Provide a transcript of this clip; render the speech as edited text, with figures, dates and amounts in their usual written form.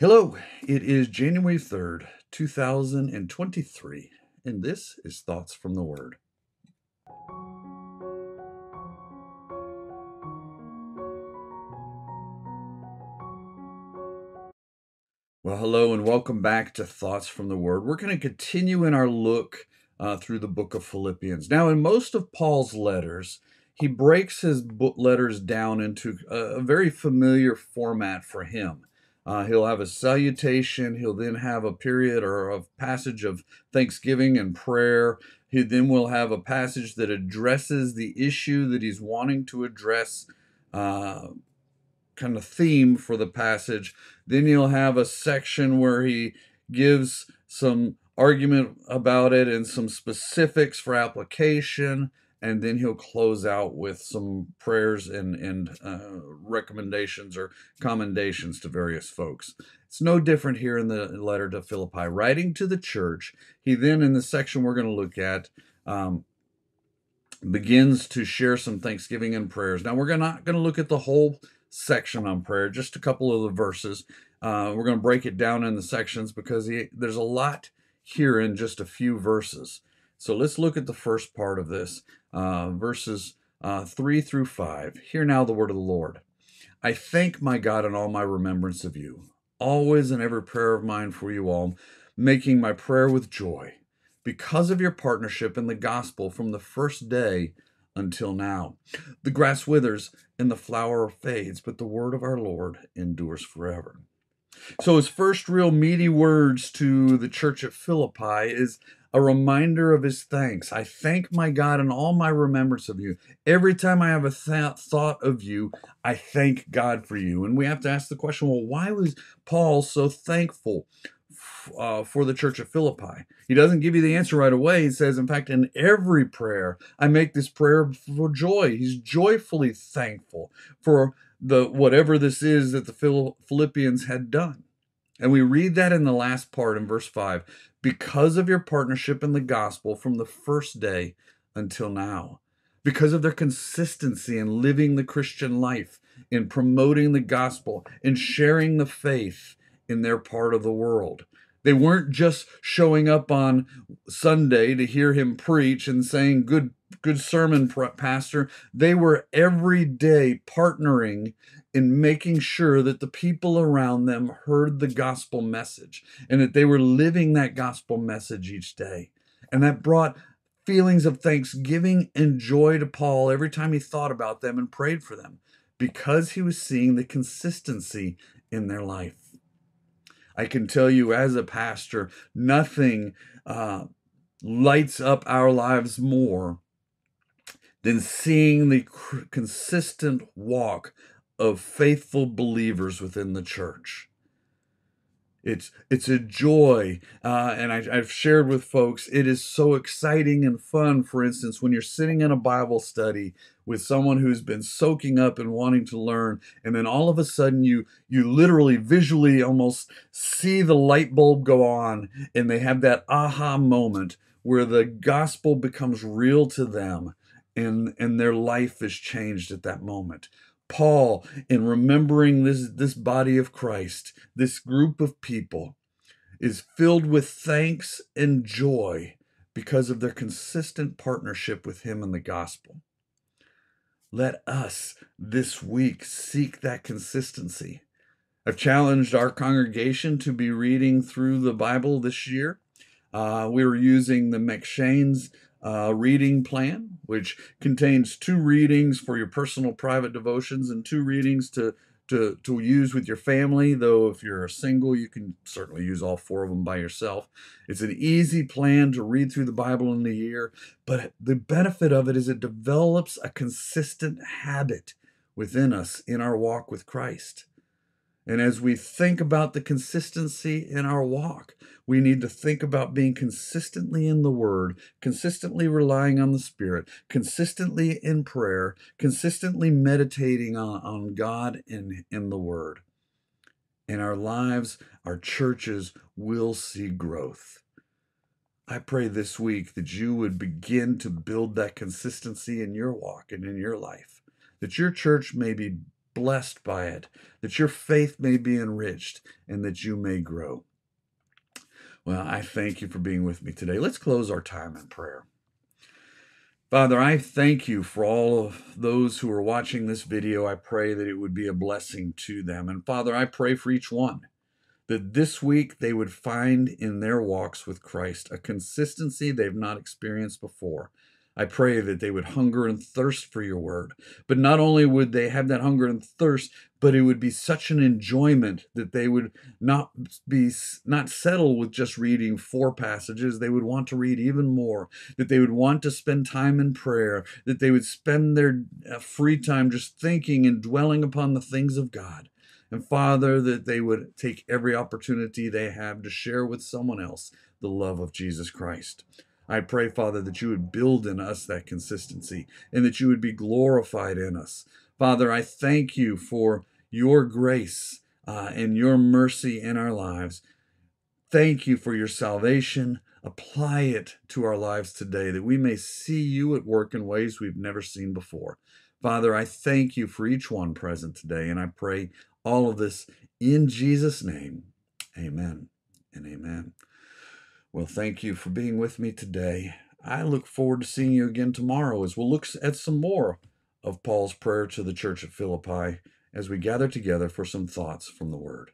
Hello, it is January 3rd, 2023, and this is Thoughts from the Word. Well, hello and welcome back to Thoughts from the Word. We're going to continue in our look through the book of Philippians. Now, in most of Paul's letters, he breaks his letters down into a very familiar format for him. He'll have a salutation, he'll then have a period or a passage of thanksgiving and prayer. He then will have a passage that addresses the issue that he's wanting to address, kind of theme for the passage. Then he'll have a section where he gives some argument about it and some specifics for application. And then he'll close out with some prayers and recommendations or commendations to various folks. It's no different here in the letter to Philippi. Writing to the church, he then, in the section we're going to look at, begins to share some thanksgiving and prayers. Now, we're not going to look at the whole section on prayer, just a couple of the verses. We're going to break it down in the sections because there's a lot here in just a few verses. So let's look at the first part of this, verses 3 through 5. Hear now the word of the Lord. I thank my God in all my remembrance of you, always in every prayer of mine for you all, making my prayer with joy, because of your partnership in the gospel from the first day until now. The grass withers and the flower fades, but the word of our Lord endures forever. So his first real meaty words to the church at Philippi is a reminder of his thanks. I thank my God in all my remembrance of you. Every time I have a thought of you, I thank God for you. And we have to ask the question, well, why was Paul so thankful for the church at Philippi? He doesn't give you the answer right away. He says, in fact, in every prayer, I make this prayer for joy. He's joyfully thankful for whatever this is that the Philippians had done. And we read that in the last part in verse 5, because of your partnership in the gospel from the first day until now, because of their consistency in living the Christian life, in promoting the gospel, in sharing the faith in their part of the world. They weren't just showing up on Sunday to hear him preach and saying, good sermon, pastor. They were every day partnering in making sure that the people around them heard the gospel message and that they were living that gospel message each day. And that brought feelings of thanksgiving and joy to Paul every time he thought about them and prayed for them, because he was seeing the consistency in their life. I can tell you as a pastor, nothing lights up our lives more than seeing the consistent walk of faithful believers within the church. It's a joy, and I've shared with folks, it is so exciting and fun, for instance, when you're sitting in a Bible study with someone who's been soaking up and wanting to learn, and then all of a sudden you literally visually almost see the light bulb go on, and they have that aha moment where the gospel becomes real to them, and their life is changed at that moment. Paul, in remembering this body of Christ, this group of people, is filled with thanks and joy because of their consistent partnership with him in the gospel. Let us this week seek that consistency. I've challenged our congregation to be reading through the Bible this year. We were using the McShane's reading plan, which contains 2 readings for your personal private devotions and 2 readings to use with your family, though if you're single, you can certainly use all 4 of them by yourself. It's an easy plan to read through the Bible in the year, but the benefit of it is it develops a consistent habit within us in our walk with Christ. And as we think about the consistency in our walk, we need to think about being consistently in the Word, consistently relying on the Spirit, consistently in prayer, consistently meditating on God and in the Word. In our lives, our churches will see growth. I pray this week that you would begin to build that consistency in your walk and in your life, that your church may be blessed by it, that your faith may be enriched, and that you may grow. Well, I thank you for being with me today. Let's close our time in prayer. Father, I thank you for all of those who are watching this video. I pray that it would be a blessing to them. And Father, I pray for each one that this week they would find in their walks with Christ a consistency they've not experienced before. I pray that they would hunger and thirst for your word. But not only would they have that hunger and thirst, but it would be such an enjoyment that they would not settle with just reading 4 passages. They would want to read even more, that they would want to spend time in prayer, that they would spend their free time just thinking and dwelling upon the things of God. And Father, that they would take every opportunity they have to share with someone else the love of Jesus Christ. I pray, Father, that you would build in us that consistency and that you would be glorified in us. Father, I thank you for your grace and your mercy in our lives. Thank you for your salvation. Apply it to our lives today that we may see you at work in ways we've never seen before. Father, I thank you for each one present today, and I pray all of this in Jesus' name. Amen and amen. Well, thank you for being with me today. I look forward to seeing you again tomorrow as we'll look at some more of Paul's prayer to the church at Philippi as we gather together for some thoughts from the Word.